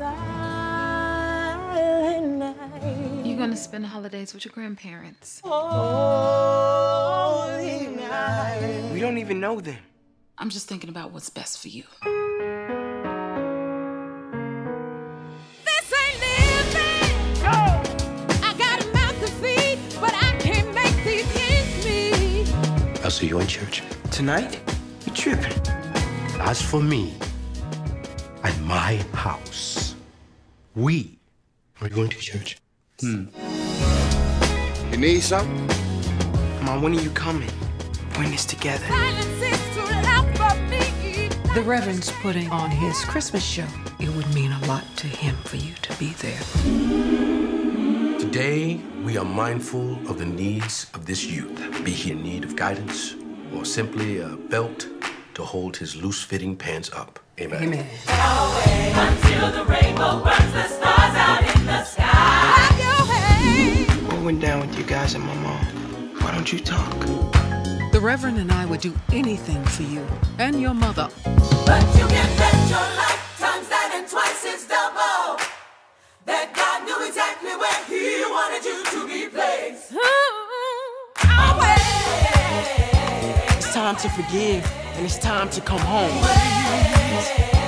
silent night. You're gonna spend holidays with your grandparents. Holy night. We don't even know them. I'm just thinking about what's best for you. I'll see you in church. Tonight? You tripping. As for me and my house, we are going to church. You need something? Mom, when are you coming? Bring this together. The Reverend's putting on his Christmas show. It would mean a lot to him for you to be there. Today, we are mindful of the needs of this youth, be he in need of guidance or simply a belt to hold his loose-fitting pants up. Amen. Amen. Until the rainbow burns the stars out in the sky. What went down with you guys and my mom? Why don't you talk? The Reverend and I would do anything for you and your mother. But you can bet your life times that and twice is double that God knew exactly where He wanted you to be placed. It's time to forgive, and it's time to come home.